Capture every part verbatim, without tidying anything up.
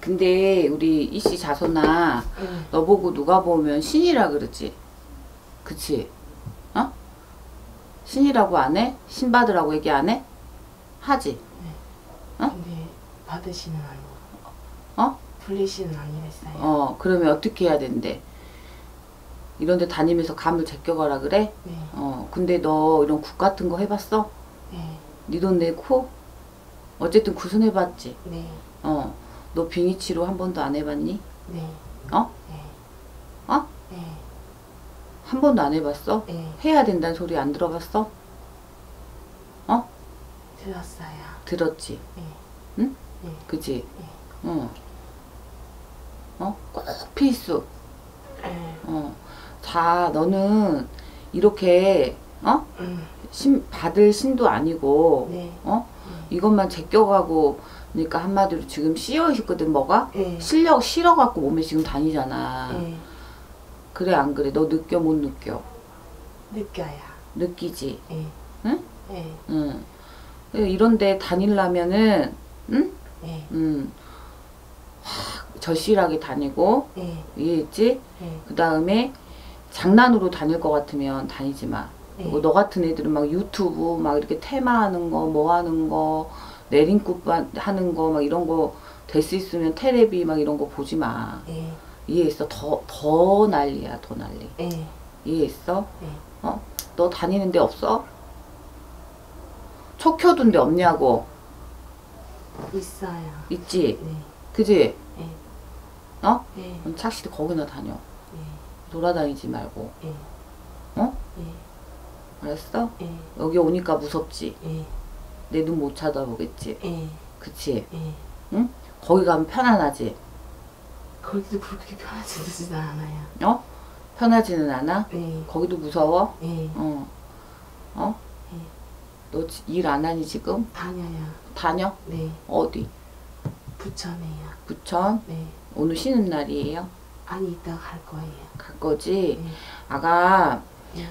근데 우리 이씨 자손아, 응. 너보고 누가 보면 신이라 그러지? 그치? 어? 신이라고 안 해? 신 받으라고 얘기 안 해? 하지? 네. 어? 근데 받으시는 아니고 어? 불리시는 아니랬어요. 어, 그러면 어떻게 해야 된대? 이런 데 다니면서 감을 제껴가라 그래? 네. 어, 근데 너 이런 국 같은 거 해봤어? 네. 네 돈 내 코? 어쨌든 굿은 해봤지? 네. 어. 너 빙의치료 한 번도 안 해봤니? 네. 어? 네. 어? 네. 한 번도 안 해봤어? 네. 해야 된다는 소리 안 들어봤어? 어? 들었어요. 들었지? 네. 응? 네. 그치? 네. 어. 어? 꼭 필수. 네. 어. 자, 너는 이렇게, 어? 음. 신, 받을 신도 아니고, 네. 어? 네. 이것만 제껴가고, 그러니까 한마디로 지금 씌여 있거든. 뭐가? 네. 실력 실어갖고 몸에 지금 다니잖아. 네. 그래 안 그래? 너 느껴 못 느껴? 느껴요. 느끼지? 네. 응? 네. 응. 이런데 다니려면은 응? 네. 응. 확 절실하게 다니고 네. 이해했지? 네. 그 다음에 장난으로 다닐 것 같으면 다니지 마. 네. 그리고 너 같은 애들은 막 유튜브 막 이렇게 테마하는 거 뭐 하는 거 내린굿 하는 거 막 이런 거 될 수 있으면 테레비 막 이런 거 보지 마. 예. 이해했어? 더, 더 난리야, 더 난리. 예. 이해했어? 예. 어? 너 다니는 데 없어? 척켜둔 데 없냐고? 있어요. 있지? 네. 그지? 예. 어? 예. 그럼 착실히 거기나 다녀. 예. 돌아다니지 말고. 예. 어? 예. 알았어? 예. 여기 오니까 무섭지? 예. 내 눈 못 쳐다보겠지? 예. 그치? 예. 응? 거기 가면 편안하지? 거기도 그렇게 편하지는 않아요. 어? 편하지는 않아? 예. 거기도 무서워? 예. 어. 어? 예. 너 일 안 하니 지금? 다녀요. 다녀? 네. 어디? 부천이에요. 부천? 네. 오늘 쉬는 날이에요? 아니, 이따 갈 거예요. 갈 거지? 예. 아가,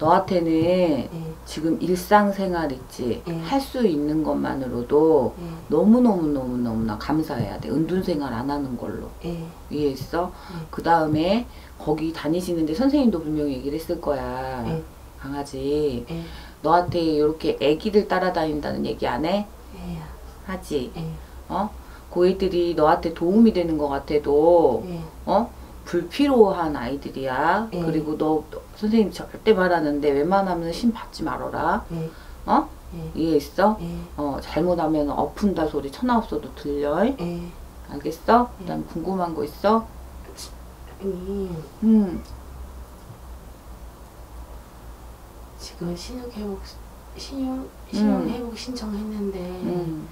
너한테는 네. 지금 일상생활 있지 네. 할 수 있는 것만으로도 네. 너무너무너무너무나 감사해야 돼. 은둔생활 안 하는 걸로 네. 이해했어? 네. 그 다음에 거기 다니시는데 선생님도 분명히 얘기를 했을 거야. 네. 강아지 네. 너한테 이렇게 애기들 따라다닌다는 얘기 안 해? 네. 하지? 네. 어? 그 애들이 너한테 도움이 되는 것 같아도 네. 어? 불필요한 아이들이야. 네. 그리고 너 선생님 절대 말하는데 웬만하면 신 받지 말아라. 네. 어? 네. 이해했어? 네. 어, 잘못하면 엎은다 소리 천하 없어도 들려. 네. 알겠어? 네. 난 궁금한 거 있어? 아니. 음. 지금 신용 회복 신용 신용 회복 신청했는데 음.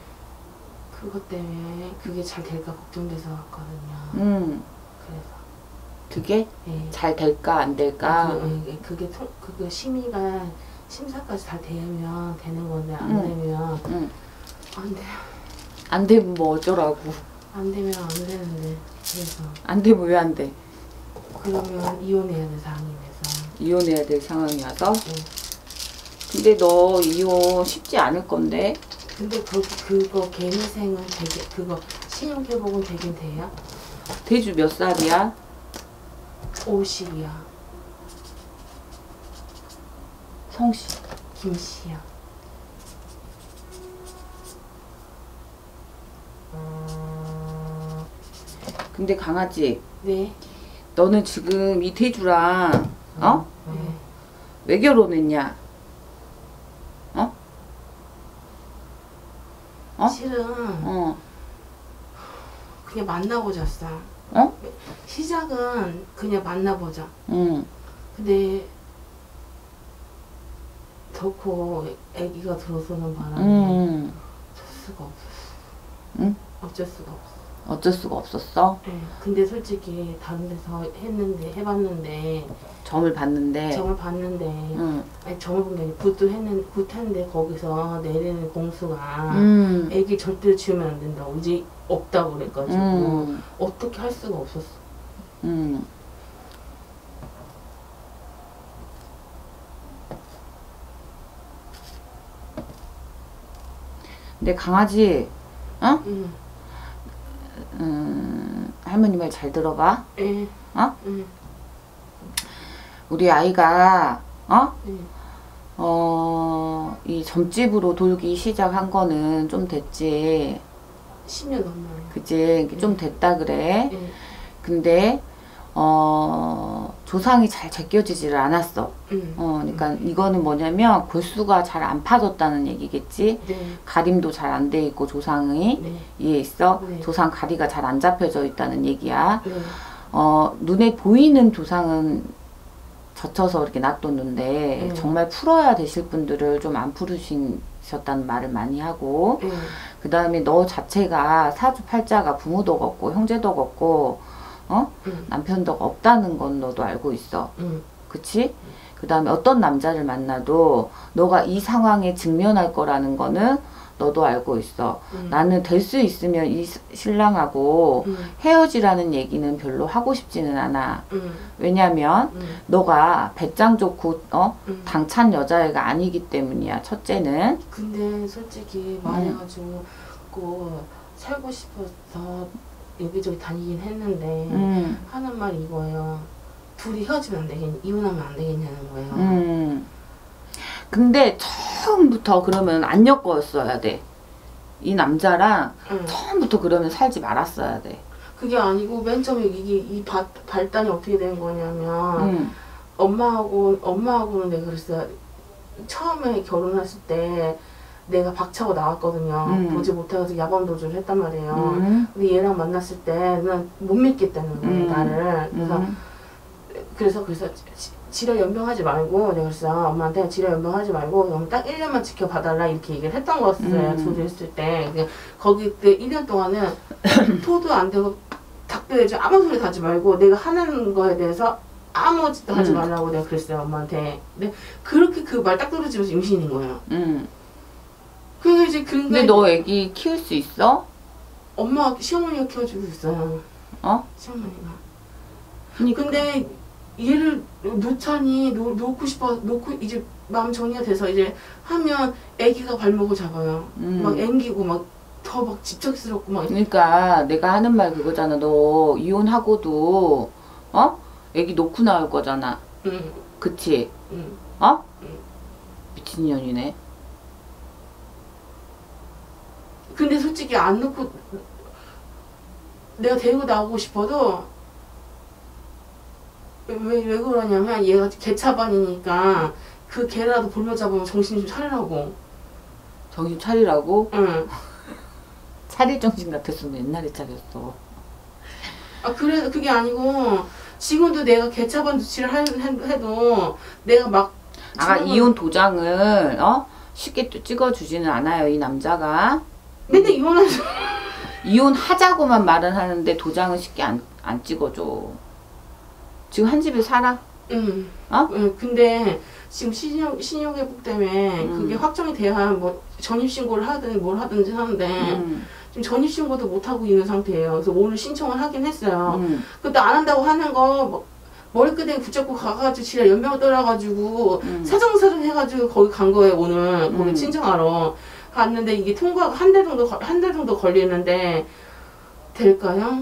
그것 때문에 그게 잘 될까 걱정돼서 왔거든요. 음. 그래서. 그게 네. 잘 될까 안 될까? 그게, 그게, 그게 심의가 심사까지 다 되면 되는 건데 안 응. 되면 응. 안 돼요. 안 되면 뭐 어쩌라고? 안 되면 안 되는데 그래서 안 되면 왜 안 돼? 그러면 이혼해야 될 상황이 돼서 이혼해야 될 상황이어서? 네. 근데 너 이혼 쉽지 않을 건데? 근데 그, 그거 개미생은 되게 그거 신용회복은 되긴 돼요? 대주 몇 살이야? 오십이야. 성씨. 김씨야. 근데 강아지. 네. 너는 지금 이 태주랑 어? 네. 왜 결혼했냐? 어? 어? 실은 어. 그냥 만나고 잤어. 어? 시작은 그냥 만나보자. 응. 근데 덕후 애기가 들어서는 바람에 응. 어쩔 수가 없었어. 응? 어쩔 수가 없었어. 어쩔 수가 없었어? 네. 근데 솔직히 다른 데서 했는데 해봤는데 점을 봤는데 점을 봤는데 응. 아니 점을 본 게 아니라 굿도 했는데 굿했는데 거기서 내리는 공수가 음. 애기 절대 지우면 안 된다고 이제 없다고 그래가지고 음. 어떻게 할 수가 없었어. 음. 근데 강아지 어? 응. 음. 할머니 말 잘 들어봐. 응. 어? 응. 우리 아이가 어? 응. 어, 이 점집으로 돌기 시작한 거는 좀 됐지. 십 년 넘어요. 그치? 응. 좀 됐다 그래. 응. 근데 어, 조상이 잘 제껴지질 않았어. 음. 어, 그러니까 음. 이거는 뭐냐면 골수가 잘 안 파졌다는 얘기겠지. 네. 가림도 잘 안 돼 있고 조상이. 네. 이해했어? 네. 조상 가리가 잘 안 잡혀져 있다는 얘기야. 네. 어, 눈에 보이는 조상은 젖혀서 이렇게 놔뒀는데 음. 정말 풀어야 되실 분들을 좀 안 풀으셨다는 말을 많이 하고 음. 그 다음에 너 자체가 사주팔자가 부모도 없고 형제도 없고 어? 음. 남편도 없다는 건 너도 알고 있어. 음. 그치? 음. 그 다음에 어떤 남자를 만나도 너가 이 상황에 직면할 거라는 거는 너도 알고 있어. 음. 나는 될 수 있으면 이 신랑하고 음. 헤어지라는 얘기는 별로 하고 싶지는 않아. 음. 왜냐면 음. 너가 배짱 좋고 어? 음. 당찬 여자애가 아니기 때문이야. 첫째는. 근데 솔직히 말해가지고 음. 살고 싶어서 여기저기 다니긴 했는데 음. 하는 말이 이거예요. 둘이 헤어지면 안 되겠냐, 이혼하면 안 되겠냐는 거예요. 음. 근데 처음부터 그러면 안 엮었어야 돼. 이 남자랑 음. 처음부터 그러면 살지 말았어야 돼. 그게 아니고 맨 처음에 이게 이 바, 발단이 어떻게 된 거냐면 음. 엄마하고 엄마하고는 내가 그랬어요. 처음에 결혼했을 때 내가 박차고 나왔거든요. 음. 보지 못해서 야반도주를 했단 말이에요. 음. 근데 얘랑 만났을 때는 못 믿겠다는 거예요. 음. 나를. 그래서, 음. 그래서 그래서 지뢰 연병하지 말고 내가 그랬어요. 엄마한테 지뢰 연병하지 말고 그럼 딱 일 년만 지켜봐달라 이렇게 얘기를 했던 거였어요. 조절했을 음. 때. 거기 때 일 년 동안은 토도 안 되고 닭도 되지 아무 소리 하지 말고 내가 하는 거에 대해서 아무 짓도 하지 음. 말라고 내가 그랬어요. 엄마한테. 근데 그렇게 그 말 딱 떨어지면서 임신인 거예요. 음. 그래서 이제 근데 너 애기 키울 수 있어? 엄마 시어머니가 키워주고 있어요. 어? 시어머니가. 그러니까. 근데 얘를 놓자니 놓, 놓고 싶어 놓고 이제 마음 정리가 돼서 이제 하면 애기가 발목을 잡아요. 음. 막 앵기고 막 더 막 집착스럽고 막. 그러니까 내가 하는 말 그거잖아. 너 이혼하고도 어? 애기 놓고 나올 거잖아. 응. 그치? 응. 어? 응. 미친년이네. 근데 솔직히 안 놓고 내가 데리고 나오고 싶어도 왜, 왜 그러냐면 얘가 개차반이니까 그 개라도 볼며 잡으면 정신 좀 차리라고. 정신 차리라고? 응. 차릴 정신 같았으면 옛날에 차렸어. 아 그래 그게 아니고 지금도 내가 개차반 조치를 하, 해도 내가 막 아 이혼 도장을 어 쉽게 또 찍어주지는 않아요 이 남자가. 맨날 이혼하자. 이혼하자고만 말은 하는데 도장은 쉽게 안, 안 찍어줘. 지금 한 집에 살아? 응. 어? 응. 근데 지금 신용, 신용회복 때문에 음. 그게 확정이 돼야 뭐 전입신고를 하든 뭘 하든지 하는데 음. 지금 전입신고도 못하고 있는 상태예요. 그래서 오늘 신청을 하긴 했어요. 음. 근데 안 한다고 하는 거 뭐, 머리끄댕이 붙잡고 가가지고 지랄 연병 떨어가지고 음. 사정사정 해가지고 거기 간 거예요 오늘. 거기 음. 신청하러. 갔는데 이게 통과가 한 달 정도 한 달 정도 걸리는데 될까요?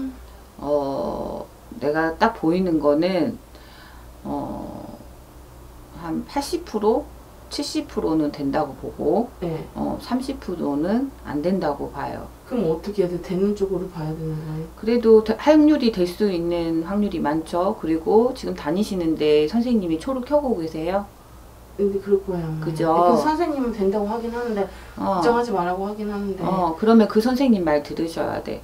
어 내가 딱 보이는 거는 어 한 팔십 퍼센트 칠십 퍼센트는 된다고 보고 네. 어 삼십 퍼센트는 안 된다고 봐요. 그럼 어떻게 해야 돼? 되는 쪽으로 봐야 되는 거예요? 그래도 확률이 될 수 있는 확률이 많죠. 그리고 지금 다니시는데 선생님이 초를 켜고 계세요? 근데 그럴 거예요. 그죠? 선생님은 된다고 하긴 하는데 어. 걱정하지 말라고 하긴 하는데 어 그러면 그 선생님 말 들으셔야 돼.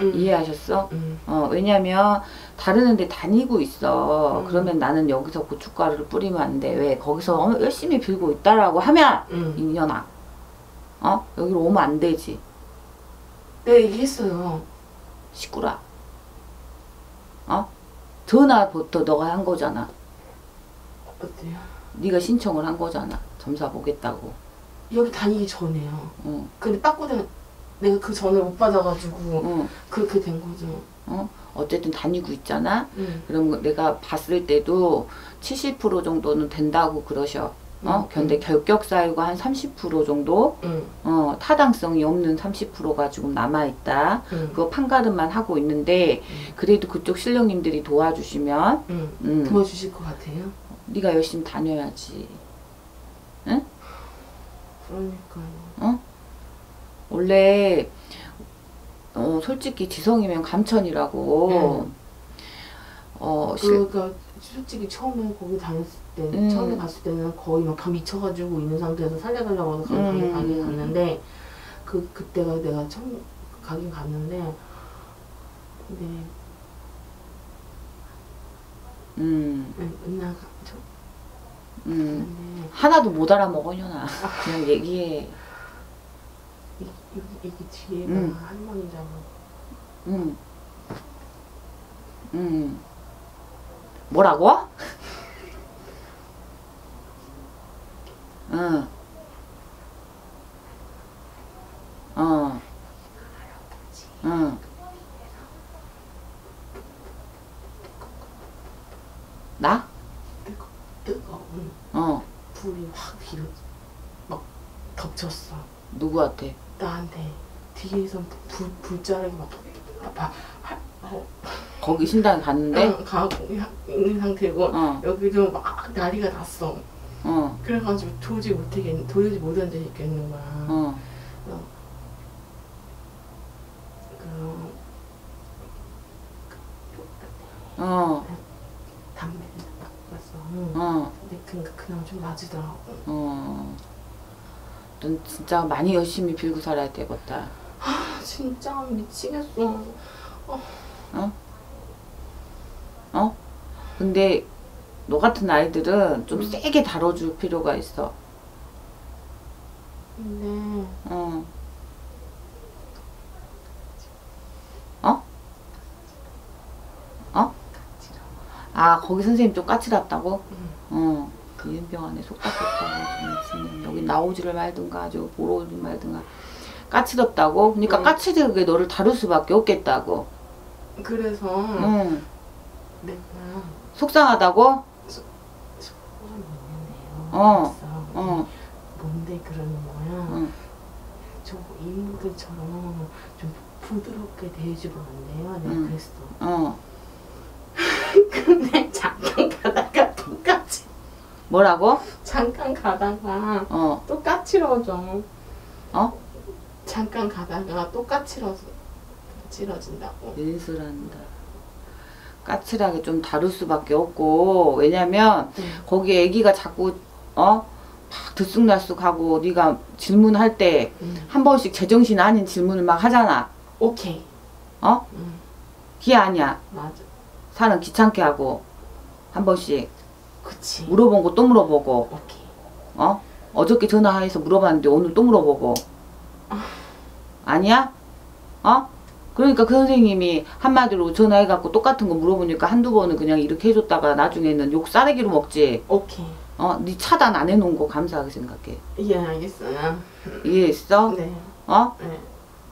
음. 이해하셨어? 음. 어 왜냐면 다른 데 다니고 있어. 음. 그러면 나는 여기서 고춧가루를 뿌리면 안 돼. 왜? 거기서 열심히 빌고 있다라고 하면 음. 인연아 어? 여기로 오면 안 되지. 내가 얘기했어요. 시끄라 어? 전화부터 너가 한 거잖아. 어때요? 네가 신청을 한 거잖아. 점사 보겠다고. 여기 다니기 전에요. 응. 근데 빠꾸대 내가 그 전에 못 받아가지고 응. 그렇게 된 거죠. 어? 어쨌든 다니고 있잖아. 응. 그럼 내가 봤을 때도 칠십 퍼센트 정도는 된다고 그러셔. 어? 근데 결격 사유가 한 삼십 퍼센트 정도, 음. 어, 타당성이 없는 삼십 퍼센트가 지금 남아있다. 음. 그거 판가름만 하고 있는데, 음. 그래도 그쪽 실령님들이 도와주시면, 음. 음. 도와주실 것 같아요? 네가 열심히 다녀야지. 응? 그러니까요. 어? 원래, 어, 솔직히 지성이면 감천이라고, 음. 어, 실... 그러니까 솔직히 처음에 거기 다녔을 때, 음. 처음에 갔을 때는 거의 막 다 미쳐가지고 있는 상태에서 살려달라고 해서 가긴 음. 가긴 갔는데, 그, 그때가 내가 처음 가긴 갔는데, 근데, 음. 맨날 갔죠. 음. 근데... 하나도 못 알아먹어, 현아. 그냥 얘기해. 이, 여기, 여기 뒤에가 음. 할머니잖아. 음. 음. 뭐라고? 응. 어. 응. 나? 뜨거, 뜨거운. 어. 불이 확 비로 막 덮쳤어. 누구한테? 나한테. 뒤에서 불 불자락이 막 막. 거기 신당에 갔는데? 어, 가고 있는 상태고, 어. 여기도 막 난리가 났어. 어. 그래가지고 도저히 못하겠, 도저히 못 앉아있겠는 거야. 어. 어. 그, 어. 담배를 봤어. 어. 근데 그냥, 그냥 좀 맞으더라고. 어. 넌 진짜 많이 열심히 빌고 살아야 되겠다. 아, 진짜 미치겠어. 어? 어? 어? 근데 너 같은 아이들은 좀 응. 세게 다뤄줄 필요가 있어. 근데 어. 어? 어? 아, 거기 선생님 좀 까칠했다고? 응. 어. 그 연병 안에 속닥속닥 여기 나오지를 말든가 저기 보러 오지 말든가 까칠했다고? 그러니까 응. 까칠하게 너를 다룰 수밖에 없겠다고. 그래서 응. 내가 속상하다고? 소, 속상은 있는데요. 어. 어. 뭔데 그러는 거야? 응. 저 인물들처럼 좀 부드럽게 대해주면 안 돼요? 내가 응. 그랬어. 어. 근데 잠깐 가다가 똑같이. 뭐라고? 잠깐 가다가 어. 똑같이러져. 어? 잠깐 가다가 똑같이러져. 까칠러진다고. 예술한다. 까칠하게 좀 다룰 수밖에 없고, 왜냐면 음. 거기 애기가 자꾸 어? 막 들쑥날쑥하고 네가 질문할 때 한 음. 번씩 제정신 아닌 질문을 막 하잖아. 오케이. 어? 음. 그게 아니야. 맞아. 사는 귀찮게 하고 한 번씩. 그치. 물어본 거 또 물어보고. 오케이. 어? 어저께 전화해서 물어봤는데 오늘 또 물어보고. 아. 아니야? 어? 그러니까 그 선생님이 한마디로 전화해갖고 똑같은 거 물어보니까 한두 번은 그냥 이렇게 해줬다가 나중에는 욕 싸대기로 먹지. 오케이. 어? 네 차단 안 해놓은 거 감사하게 생각해. 예, 알겠어요. 이해했어? 네. 어? 네.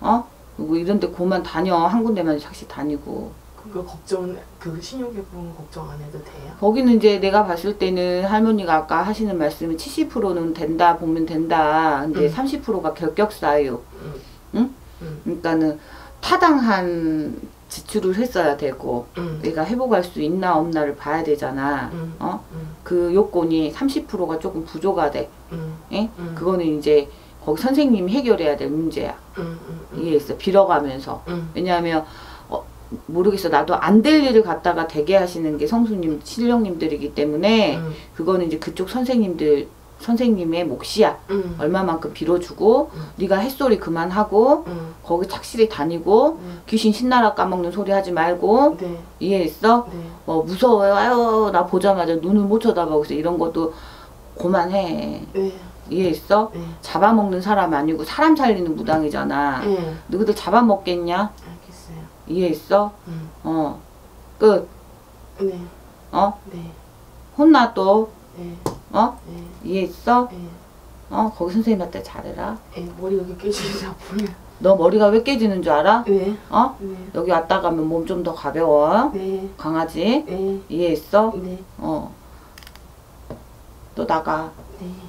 어? 그리고 이런 데 고만 다녀. 한 군데만 착시 다니고. 그거 걱정, 그 신용회복은 걱정 안 해도 돼요? 거기는 이제 내가 봤을 때는 할머니가 아까 하시는 말씀이 칠십 퍼센트는 된다, 보면 된다. 근데 음. 삼십 퍼센트가 결격사유. 음. 응? 음. 그러니까는 타당한 지출을 했어야 되고 음. 얘가 회복할 수 있나 없나를 봐야 되잖아. 음. 어? 음. 그 요건이 삼십 퍼센트가 조금 부족하 돼. 음. 음. 그거는 이제 거기 선생님이 해결해야 될 문제야. 음. 음. 이해했어? 빌어가면서. 음. 왜냐하면 어, 모르겠어. 나도 안 될 일을 갖다가 되게 하시는 게 성수님, 신령님들이기 때문에 음. 그거는 이제 그쪽 선생님들 선생님의 몫이야. 음. 얼마만큼 빌어주고 음. 네가 햇소리 그만하고 음. 거기 착실히 다니고 음. 귀신 신나라 까먹는 소리 하지 말고. 네. 이해했어? 네. 어, 무서워요. 아유, 나 보자마자 눈을 못 쳐다보고 있어. 이런 것도 그만해. 네. 이해했어? 네. 잡아먹는 사람 아니고 사람 살리는 무당이잖아. 네. 너희들 잡아먹겠냐? 알겠어요. 이해했어? 음. 어. 끝. 네. 어? 네. 혼나 또? 네. 어? 네. 이해했어? 네. 어? 거기 선생님한테 잘해라. 네. 머리가 왜 깨지는지 아프네. 너 머리가 왜 깨지는 줄 알아? 네. 어? 네. 여기 왔다 가면 몸 좀 더 가벼워. 네. 강아지. 네. 이해했어? 네. 어. 또 나가. 때